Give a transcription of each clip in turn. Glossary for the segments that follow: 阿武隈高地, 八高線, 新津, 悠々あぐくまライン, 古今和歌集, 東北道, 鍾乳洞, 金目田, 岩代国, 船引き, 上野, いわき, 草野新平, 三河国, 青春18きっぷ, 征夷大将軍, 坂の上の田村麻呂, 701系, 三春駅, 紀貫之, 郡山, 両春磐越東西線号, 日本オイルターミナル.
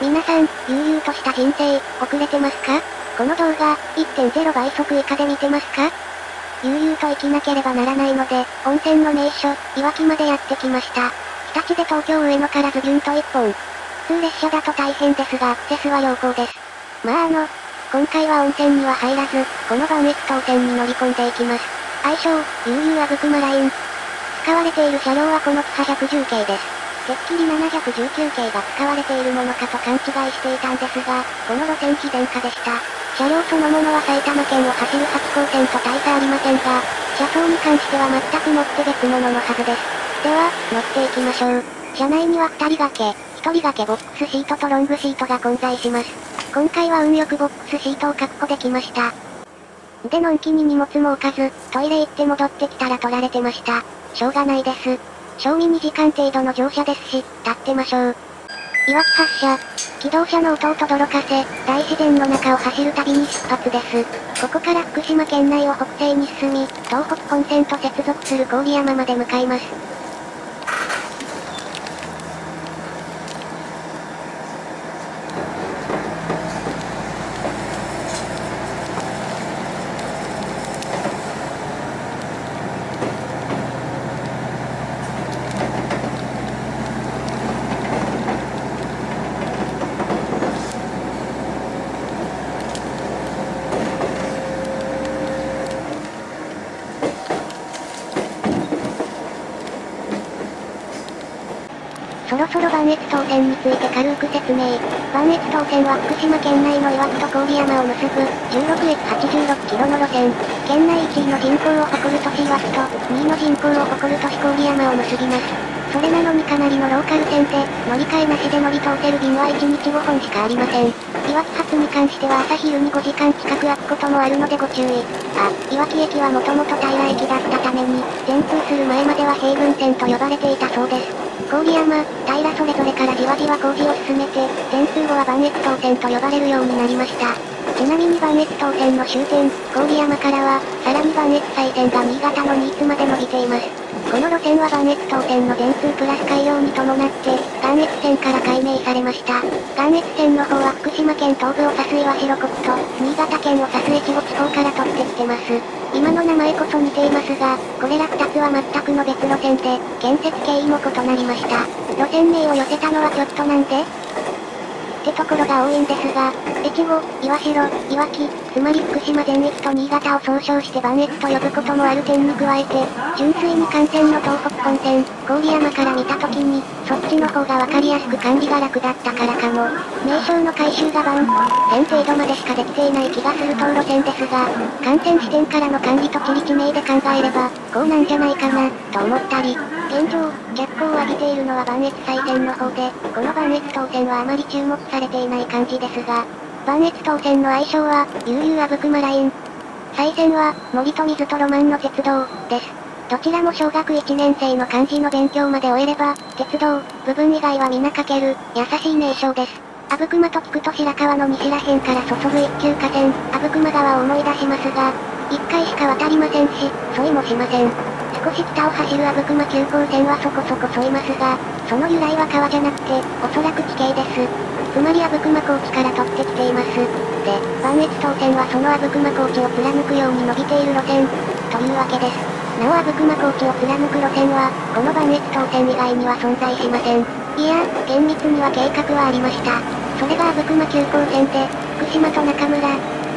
皆さん、悠々とした人生、遅れてますか？この動画、1.0 倍速以下で見てますか？悠々と生きなければならないので、温泉の名所、いわきまでやってきました。日立で東京上野からズビュンと一本。普通列車だと大変ですがアクセスは良好です。まあ今回は温泉には入らず、この磐越東線に乗り込んでいきます。愛称、悠々あぐくまライン。使われている車両はこのキハ110系です。てっきり719系が使われているものかと勘違いしていたんですが、この路線非電化でした。車両そのものは埼玉県を走る八高線と大差ありませんが、車窓に関しては全くもって別物のはずです。では、乗っていきましょう。車内には2人掛け、1人掛けボックスシートとロングシートが混在します。今回は運よくボックスシートを確保できました。で、のんきに荷物も置かず、トイレ行って戻ってきたら取られてました。しょうがないです。賞味2時間程度の乗車ですし、立ってましょう。いわき発車。気動車の音をとどろかせ、大自然の中を走る旅に出発です。ここから福島県内を北西に進み、東北本線と接続する郡山まで向かいます。そろそろ磐越東線について軽く説明。磐越東線は福島県内のいわきと郡山を結ぶ、16駅86キロの路線。県内1位の人口を誇る都市いわきと、2位の人口を誇る都市郡山を結びます。それなのにかなりのローカル線で、乗り換えなしで乗り通せる便は1日5本しかありません。いわき発に関しては朝昼に5時間近く空くこともあるのでご注意。いわき駅はもともと平駅だったために、全通する前までは平郡線と呼ばれていたそうです。郡山、平それぞれからじわじわ工事を進めて、全通後は磐越東線と呼ばれるようになりました。ちなみに磐越東線の終点、郡山からは、さらに磐越西線が新潟の新津まで伸びています。この路線は磐越東線の全通プラス改良に伴って、磐越線から改名されました。磐越線の方は福島県東部を指す岩代国と、新潟県を指す越後地方から取ってきてます。今の名前こそ似ていますが、これら2つは全くの別路線で、建設経緯も異なりました。路線名を寄せたのはちょっとなんで？ってところが多いんですが、越後、岩代、いわき、つまり福島全域と新潟を総称して磐越と呼ぶこともある点に加えて、純粋に幹線の東北本線、郡山から見たときに、そっちの方がわかりやすく管理が楽だったからかも。名称の改修が1000程度までしかできていない気がする当路線ですが、幹線視点からの管理と地理地名で考えれば、こうなんじゃないかな、と思ったり、現状、脚光を浴びているのは磐越西線の方で、この磐越東線はあまり注目されていない感じですが、磐越東線の愛称は、悠々あぐくまライン。西線は、森と水とロマンの鉄道、です。どちらも小学1年生の漢字の勉強まで終えれば、鉄道、部分以外は皆かける、優しい名称です。あぐくまと聞くと白川の西ら辺から注ぐ一級河川、あぐくま川を思い出しますが、一回しか渡りませんし、沿いもしません。少し北を走るあぐくま急行線はそこそこ沿いますが、その由来は川じゃなくて、おそらく地形です。つまりあぐくま高地から取ってきています。で、磐越東線はそのあぐくま高地を貫くように伸びている路線、というわけです。なおあぐくま高地を貫く路線は、この磐越東線以外には存在しません。いや、厳密には計画はありました。それがあぐくま急行線で、福島と中村、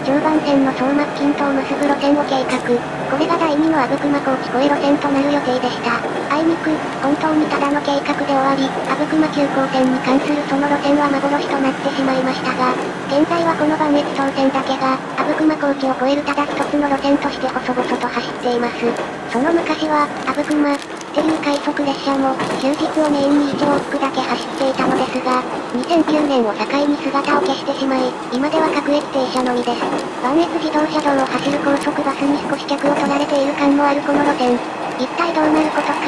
常磐線の相馬付近とを結ぶ路線を計画。これが第2のあぐくま高地越え路線となる予定でした。あいにく、本当にただの計画で終わり、あぐくま急行線に関するその路線は幻となってしまいましたが、現在はこの磐越東線だけが、あぐくま高地を越えるただ一つの路線として細々と走っています。その昔は、あぐくま、っていう快速列車も、休日をメインに1往復だけ走っていたのですが、2009年を境に姿を消してしまい、今では各駅停車のみです。磐越自動車道を走る高速バスに少し客を取られている感もあるこの路線。一体どうなることか、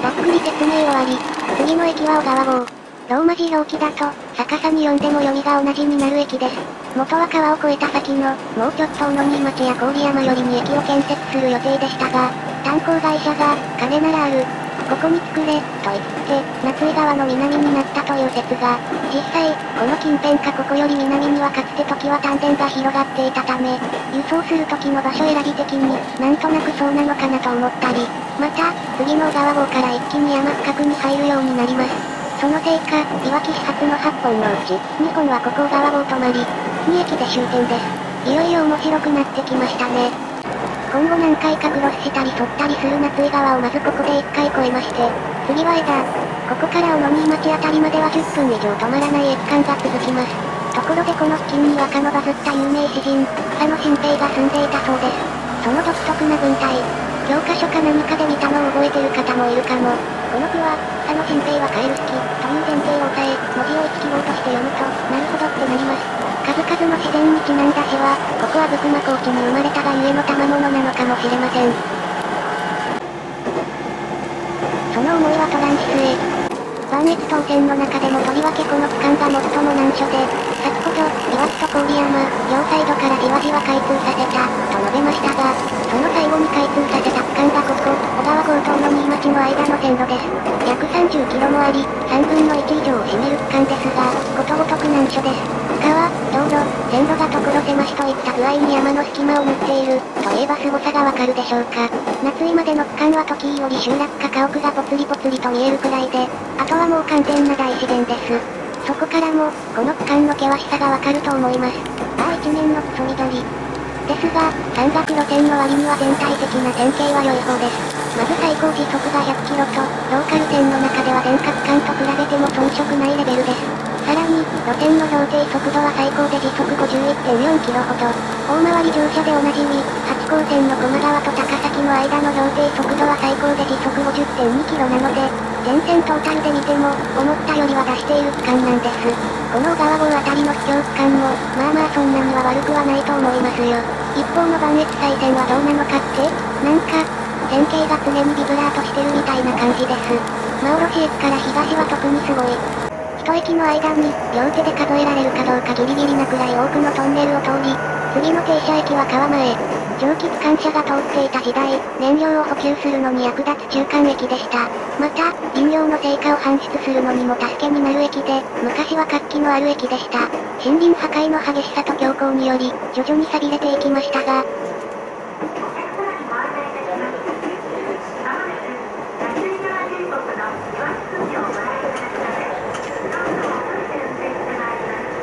ざっくり説明終わり、次の駅は小川郷。ローマ字表記だと、逆さに読んでも読みが同じになる駅です。元は川を越えた先の、もうちょっと小野新町や郡山寄りに駅を建設する予定でしたが、炭鉱会社が、金ならある、ここに作れ、と言って、夏井川の南になったという説が、実際、この近辺かここより南にはかつて時は炭田が広がっていたため、輸送する時の場所選び的になんとなくそうなのかなと思ったり、また、次の小川郷から一気に山深くに入るようになります。そのせいか、いわき始発の8本のうち、2本はここ小川郷止まり、2駅で終点です。いよいよ面白くなってきましたね。今後何回かクロスしたり沿ったりする夏井川をまずここで1回越えまして、次は枝。ここから小野新町あたりまでは10分以上止まらない駅間が続きます。ところでこの付近にはかのバズった有名詩人、草野新平が住んでいたそうです。その独特な文体、教科書か何かで見たのを覚えてる方もいるかも。この句は、草野新平は帰る好き、という前提を抑え、文字を一記号として読むと、なるほどってなります。数々の自然にちなんだ詩は、ここは仏間高地に生まれたがゆえの賜物なのかもしれません。その思いはトランシスへ。磐越東線の中でもとりわけこの区間が最も難所で、先ほど、いわきと郡山、両サイドからじわじわ開通させた、と述べましたが、その最後に開通させた区間がここ、小川郷と小野新町の間の線路です。約30キロもあり、3分の1以上を占める区間ですが、ことごとく難所です。川、道路、線路が所狭しといった具合に山の隙間を縫っている、といえば凄さがわかるでしょうか。夏井までの区間は時より集落か家屋がぽつりぽつりと見えるくらいで、あとはもう完全な大自然です。そこからも、この区間の険しさがわかると思います。ああ一面のクソ緑。ですが、山岳路線の割には全体的な線形は良い方です。まず最高時速が100キロと、ローカル線の中では全区間と比べても遜色ないレベルです。さらに、路線の標定速度は最高で時速 51.4 キロほど。大回り乗車でおなじみ、8号線の駒川と高崎の間の標定速度は最高で時速 50.2 キロなので、全線トータルで見ても、思ったよりは出している区間なんです。この小川郷あたりの秘境区間も、まあまあそんなには悪くはないと思いますよ。一方の磐越西線はどうなのかって、なんか、線形が常にビブラートしてるみたいな感じです。馬卸駅から東は特にすごい。一駅の間に、両手で数えられるかどうかギリギリなくらい多くのトンネルを通り、次の停車駅は川前。蒸気機関車が通っていた時代、燃料を補給するのに役立つ中間駅でした。また、飲料の成果を搬出するのにも助けになる駅で、昔は活気のある駅でした。森林破壊の激しさと強行により、徐々に錆びれていきましたが、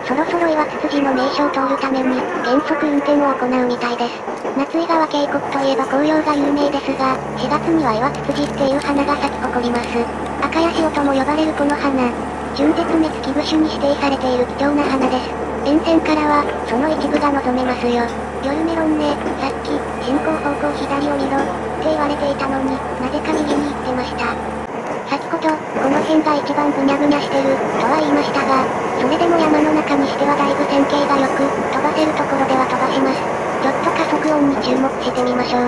そろそろ岩津筋の名所を通るために、減速運転を行うみたいです。夏井川渓谷といえば紅葉が有名ですが、4月には岩津筋っていう花が咲き誇ります。赤ヤシオとも呼ばれるこの花、準絶滅危惧種に指定されている貴重な花です。沿線からは、その一部が望めますよ。夜メロンね、さっき、進行方向左を見ろ、って言われていたのに、なぜか右に行ってました。先ほど、この辺が一番ぐにゃぐにゃしてる、とは言いましたが、それでも山の中にしてはだいぶ線形が良く、飛ばせるところでは飛ばします。ちょっと加速音に注目してみましょう。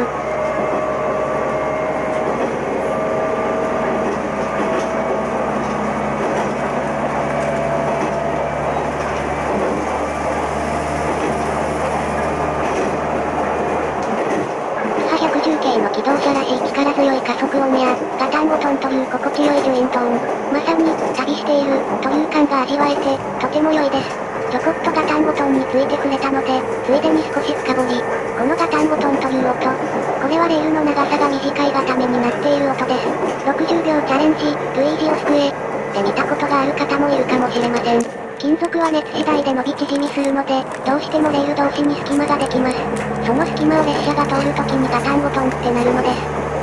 110系の気動車らしい力強い加速音や、ガタンゴトンという心地よいジュイント音、まさに、旅している、という感が味わえて、とても良いです。ちょこっとガタンゴトンについてくれたので、ついでに少し深掘り。このガタンゴトンという音、これはレールの長さが短いがためになっている音です。60秒チャレンジ、ルイージを救え、って見たことがある方もいるかもしれません。金属は熱次第で伸び縮みするので、どうしてもレール同士に隙間ができます。その隙間を列車が通るときにガタンゴトンってなるのです。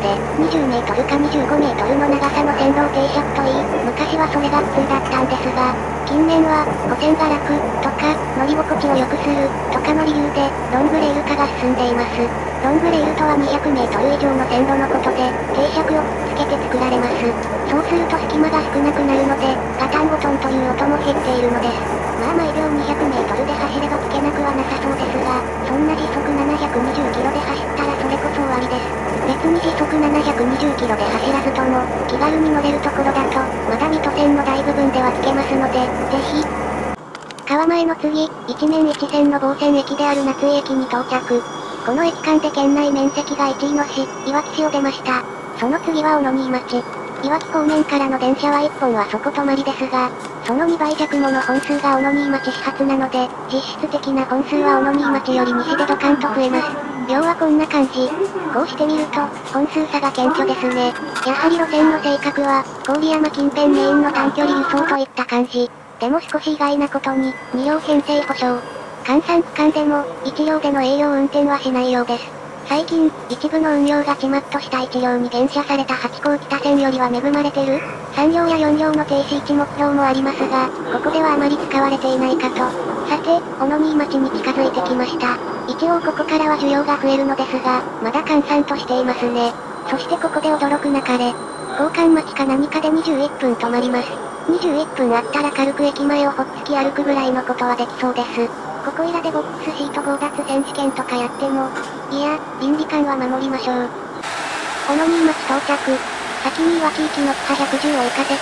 で、20メートルか25メートルの長さの線路を停車といい、昔はそれが普通だったんですが、近年は、歩線が楽、とか、乗り心地を良くする、とかの理由で、ロングレール化が進んでいます。ロングレールとは200メートル以上の線路のことで、傾斜をつけて作られます。そうすると隙間が少なくなるので、ガタンゴトンという音も減っているのです。まあ毎秒200メートルで走ればつけなくはなさそうですが、そんな時速720キロで走ったらそれこそ終わりです。別に時速720キロで走らずとも、気軽に乗れるところだと、まだ水戸線の大部分ではつけますので、ぜひ。川前の次、一面一線の防線駅である夏井駅に到着。この駅間で県内面積が1位の市、いわき市を出ました。その次は小野新町。いわき方面からの電車は1本はそこ止まりですが、その2倍弱もの本数が小野新町始発なので、実質的な本数は小野新町より西でドカンと増えます。量はこんな感じ。こうしてみると、本数差が顕著ですね。やはり路線の性格は、郡山近辺メインの短距離輸送といった感じ。でも少し意外なことに、2両編成保証。関3区間でも、1両での営業運転はしないようです。最近、一部の運用がちまっとした1両に減車された八甲北線よりは恵まれてる3両や4両の停止位置目標もありますが、ここではあまり使われていないかと。さて、小野新町に近づいてきました。一応ここからは需要が増えるのですが、まだ閑散としていますね。そしてここで驚くなかれ。交換待ちか何かで21分止まります。21分あったら軽く駅前をほっつき歩くぐらいのことはできそうです。ここいらでボックスシート強奪選手権とかやっても、いや、倫理観は守りましょう。小野新町到着。先にいわき行きのキハ110を行かせて、ひ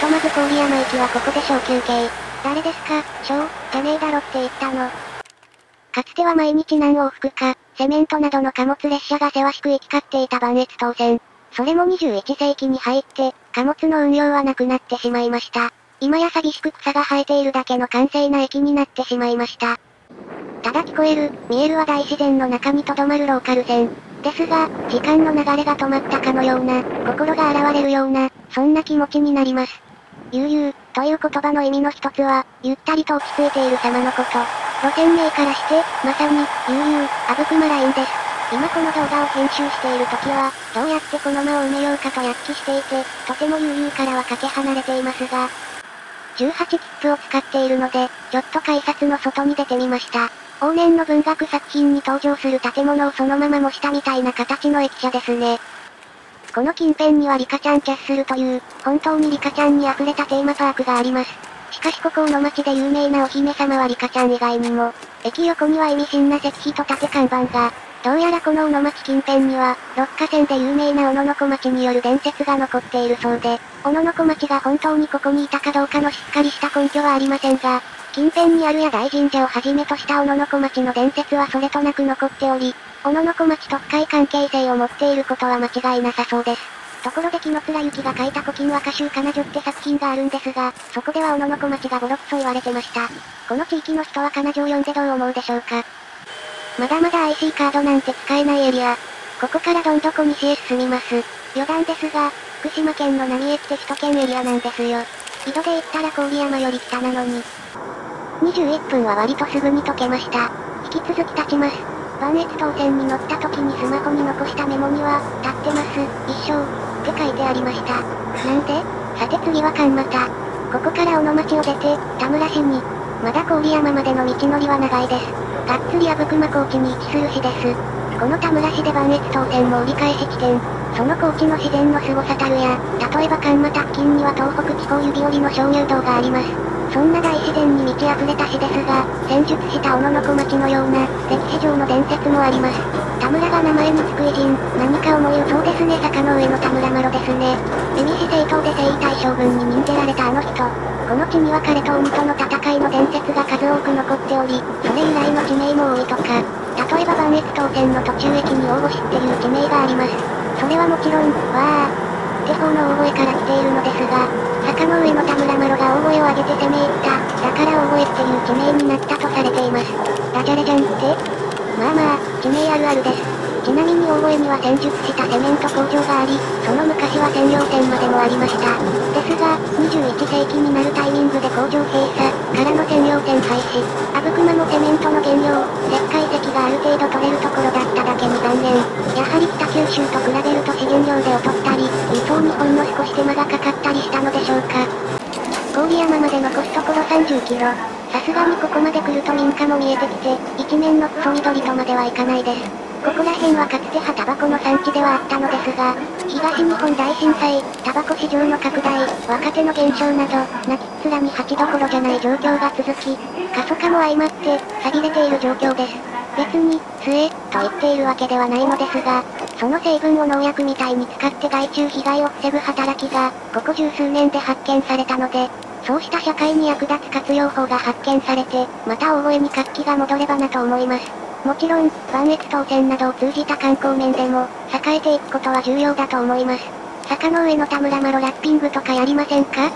とまず郡山行きはここで小休憩。誰ですか、小、じゃねえだろって言ったの。かつては毎日何往復か、セメントなどの貨物列車がせわしく行き交っていた磐越東線。それも21世紀に入って、貨物の運用はなくなってしまいました。今や寂しく草が生えているだけの閑静な駅になってしまいました。ただ聞こえる、見えるは大自然の中に留まるローカル線。ですが、時間の流れが止まったかのような、心が洗われるような、そんな気持ちになります。悠々という言葉の意味の一つは、ゆったりと落ち着いている様のこと。路線名からして、まさに、悠々、あぶくまラインです。今この動画を編集している時は、どうやってこの間を埋めようかと躍起していて、とても悠々からはかけ離れていますが、18切符を使っているので、ちょっと改札の外に出てみました。往年の文学作品に登場する建物をそのまま模したみたいな形の駅舎ですね。この近辺にはリカちゃんチャッスルという、本当にリカちゃんに溢れたテーマパークがあります。しかしここの町で有名なお姫様はリカちゃん以外にも、駅横には意味深な石碑と縦看板が、どうやらこの小野町近辺には、六花線で有名な小野の小町による伝説が残っているそうで、小野の小町が本当にここにいたかどうかのしっかりした根拠はありませんが、近辺にある屋台神社をはじめとした小野の小町の伝説はそれとなく残っており、小野の小町と深い関係性を持っていることは間違いなさそうです。ところで紀貫之が書いた古今和歌集彼女って作品があるんですが、そこでは小野の小町がボロクソ言われてました。この地域の人は彼女を読んでどう思うでしょうか。まだまだ IC カードなんて使えないエリア。ここからどんどこ西へ進みます。余談ですが、福島県の浪江って首都圏エリアなんですよ。井戸で言ったら郡山より北なのに。21分は割とすぐに解けました。引き続き立ちます。磐越東線に乗った時にスマホに残したメモには、立ってます、一生、って書いてありました。なんで？さて次は蒲田。ここから小野町を出て、田村市に。まだ郡山までの道のりは長いです。がっつり阿武隈高地に位置する市です。この田村市で磐越東線の折り返し地点、その高地の自然の凄さたるや、例えば蒲田付近には東北地方指折りの鍾乳洞があります。そんな大自然に満ち溢れた市ですが、戦術した小野小町のような、歴史上の伝説もあります。田村が名前につく偉人、何か思いをそうですね、坂の上の田村麻呂ですね。蝦夷政党で征夷大将軍に任せられたあの人。この地には彼と鬼との戦いの伝説が数多く残っており、それ由来の地名も多いとか、例えば磐越東線の途中駅に大越っていう地名があります。それはもちろん、わーって方の大越から来ているのですが、坂の上の田村麻呂が大越を上げて攻め入った、だから大越っていう地名になったとされています。ダジャレじゃんって？まあまあ、地名あるあるです。ちなみに大越には戦術したセメント工場があり、その昔は専用線までもありました。ですが、21世紀になるタイミングで工場閉鎖からの専用線廃止。阿武隈もセメントの原料、石灰石がある程度取れるところだっただけに残念。やはり北九州と比べると資源量で劣ったり、輸送にほんの少し手間がかかったりしたのでしょうか。郡山まで残すところ30キロ。さすがにここまで来ると民家も見えてきて、一面のクソ緑とまではいかないです。ここら辺はかつて葉タバコの産地ではあったのですが、東日本大震災、タバコ市場の拡大、若手の減少など、泣きっ面に蜂どころじゃない状況が続き、過疎化も相まって、寂れている状況です。別に、末、と言っているわけではないのですが、その成分を農薬みたいに使って害虫被害を防ぐ働きが、ここ十数年で発見されたので、そうした社会に役立つ活用法が発見されて、また大越に活気が戻ればなと思います。もちろん、磐越東線などを通じた観光面でも、栄えていくことは重要だと思います。坂の上の田村麻呂ラッピングとかやりませんか？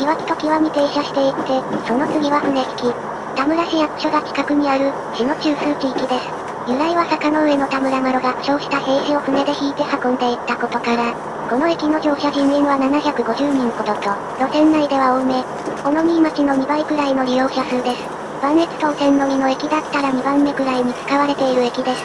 いわきと際に停車していって、その次は船引き。田村市役所が近くにある、市の中枢地域です。由来は坂の上の田村麻呂が負傷した兵士を船で引いて運んでいったことから、この駅の乗車人員は750人ほどと、路線内では多め。小野新町の2倍くらいの利用者数です。磐越東線のみの駅だったら2番目くらいに使われている駅です。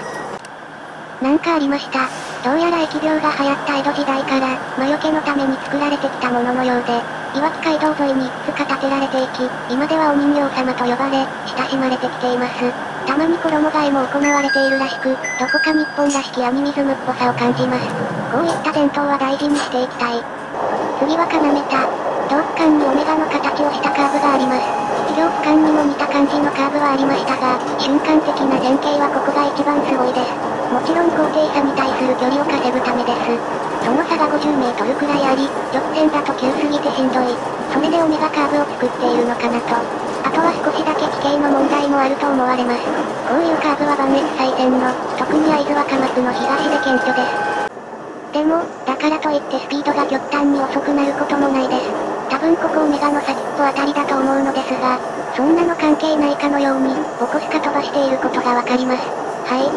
なんかありました。どうやら疫病が流行った江戸時代から、魔除けのために作られてきたもののようで、いわき街道沿いにいくつか建てられていき、今ではお人形様と呼ばれ、親しまれてきています。たまに衣替えも行われているらしく、どこか日本らしきアニミズムっぽさを感じます。こういった伝統は大事にしていきたい。次は金目田。道区間にオメガの形をしたカーブがあります。医療区間にも似た感じのカーブはありましたが、瞬間的な前傾はここが一番すごいです。もちろん高低差に対する距離を稼ぐためです。その差が50メートルくらいあり、直線だと急すぎてしんどい。それでオメガカーブを作っているのかなと。あとは少しだけ地形の問題もあると思われます。こういうカーブは磐越西線の、特に会津若松の東で顕著です。でも、だからといってスピードが極端に遅くなることもないです。多分ここオメガの先っぽあたりだと思うのですが、そんなの関係ないかのように、起こすか飛ばしていることがわかります。はい。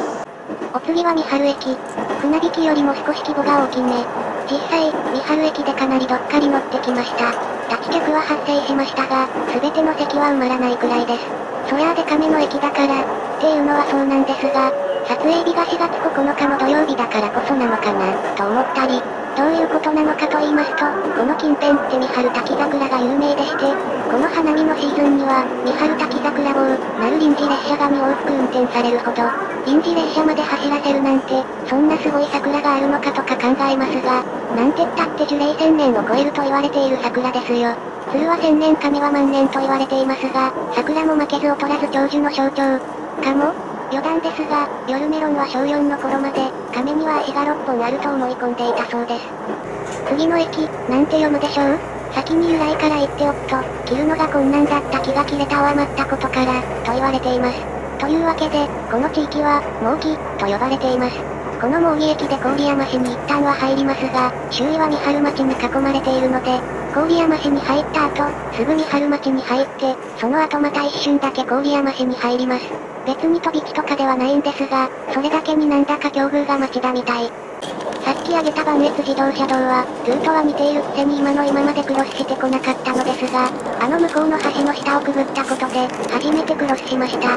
お次は三春駅。船引きよりも少し規模が大きめ。実際、三春駅でかなりどっかり乗ってきました。立ち客は発生しましたが、すべての席は埋まらないくらいです。そりゃあデカめの駅だから、っていうのはそうなんですが、撮影日が4月9日の土曜日だからこそなのかな、と思ったり、どういうことなのかと言いますと、この近辺って三春滝桜が有名でして、この花見のシーズンには、三春滝桜号、なる臨時列車が2往復運転されるほど、臨時列車まで走らせるなんて、そんなすごい桜があるのかとか考えますが、なんてったって樹齢1000年を超えると言われている桜ですよ。鶴は千年、亀は万年と言われていますが、桜も負けず劣らず長寿の象徴。かも？余談ですが、夜メロンは小4の頃まで、亀には足が6本あると思い込んでいたそうです。次の駅、なんて読むでしょう？先に由来から言っておくと、切るのが困難だった木が切れたを余ったことから、と言われています。というわけで、この地域は、毛木、と呼ばれています。この毛木駅で郡山市に一旦は入りますが、周囲は三春町に囲まれているので、郡山市に入った後、すぐ三春町に入って、その後また一瞬だけ郡山市に入ります。別に飛び地とかではないんですが、それだけになんだか境遇が町だみたい。さっき挙げた磐越自動車道は、ルートは似ているくせに今の今までクロスしてこなかったのですが、あの向こうの橋の下をくぐったことで、初めてクロスしました。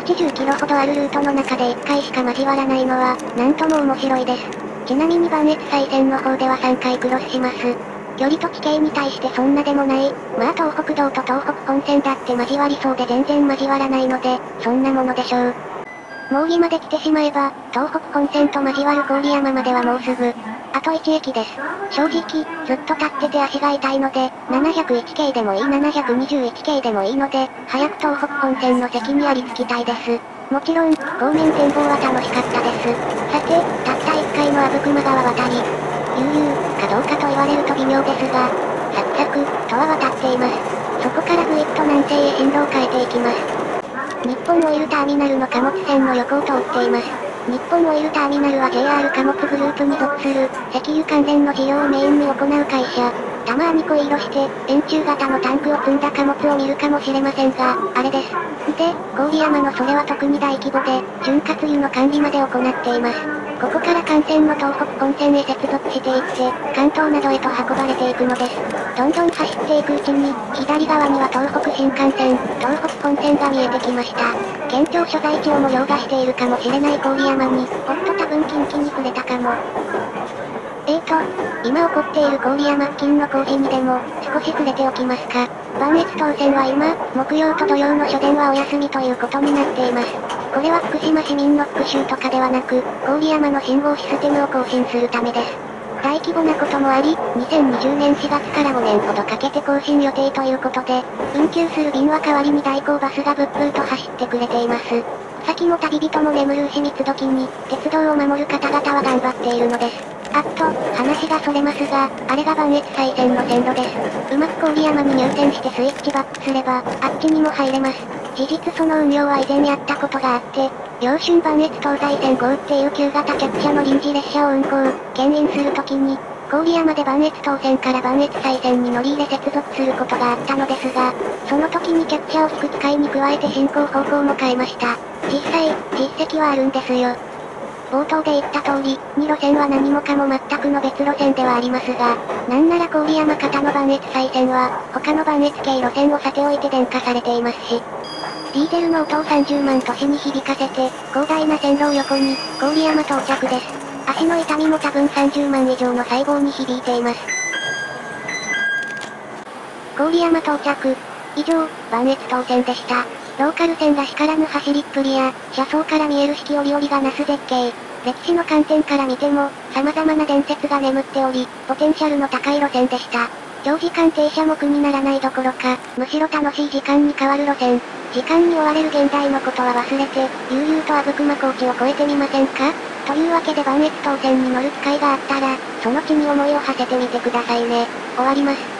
80キロほどあるルートの中で1回しか交わらないのは、なんとも面白いです。ちなみに磐越西線の方では3回クロスします。距離と地形に対してそんなでもない、まあ東北道と東北本線だって交わりそうで全然交わらないので、そんなものでしょう。毛木まで来てしまえば、東北本線と交わる郡山まではもうすぐ、あと1駅です。正直、ずっと立ってて足が痛いので、701系でもいい721系でもいいので、早く東北本線の席にありつきたいです。もちろん、方面展望は楽しかったです。さて、たった1回の阿武隈川渡り、悠々かどうかと言われると微妙ですが、サクサク、とは渡っています。そこからぐいっと南西へ進路を変えていきます。日本オイルターミナルの貨物船の横を通っています。日本オイルターミナルは JR 貨物グループに属する、石油関連の事業をメインに行う会社。たまに恋色して、円柱型のタンクを積んだ貨物を見るかもしれませんが、あれです。で、郡山のそれは特に大規模で、潤滑油の管理まで行っています。ここから幹線の東北本線へ接続していって、関東などへと運ばれていくのです。どんどん走っていくうちに、左側には東北新幹線、東北本線が見えてきました。県庁所在地をも凌駕しているかもしれない郡山に、おっと多分近畿に触れたかも。今起こっている郡山付近の工事にでも、少し触れておきますか。磐越東線は今、木曜と土曜の初電はお休みということになっています。これは福島市民の復習とかではなく、郡山の信号システムを更新するためです。大規模なこともあり、2020年4月から5年ほどかけて更新予定ということで、運休する便は代わりに代行バスがぶっぷーと走ってくれています。先も旅人も眠る牛三つ時に、鉄道を守る方々は頑張っているのです。あっと、話がそれますが、あれが磐越西線の線路です。うまく郡山に入線してスイッチバックすれば、あっちにも入れます。事実その運用は以前やったことがあって、両春磐越東西線号っていう旧型客車の臨時列車を運行、牽引するときに、郡山で磐越東線から磐越西線に乗り入れ接続することがあったのですが、その時にキャッチャーを引く機会に加えて進行方向も変えました。実際、実績はあるんですよ。冒頭で言った通り、2路線は何もかも全くの別路線ではありますが、なんなら郡山方の磐越西線は、他の磐越系路線をさておいて電化されていますし、ディーゼルの音を30万都市に響かせて、広大な線路を横に、郡山到着です。足の痛みも多分30万以上の細胞に響いています。郡山到着。以上、磐越東線でした。ローカル線らしからぬ走りっぷりや、車窓から見える四季折々がなす絶景。歴史の観点から見ても、様々な伝説が眠っており、ポテンシャルの高い路線でした。長時間停車も苦にならないどころか、むしろ楽しい時間に変わる路線。時間に追われる現代のことは忘れて、悠々と阿武隈高地を越えてみませんか？というわけで磐越東線に乗る機会があったら、その地に思いを馳せてみてくださいね。終わります。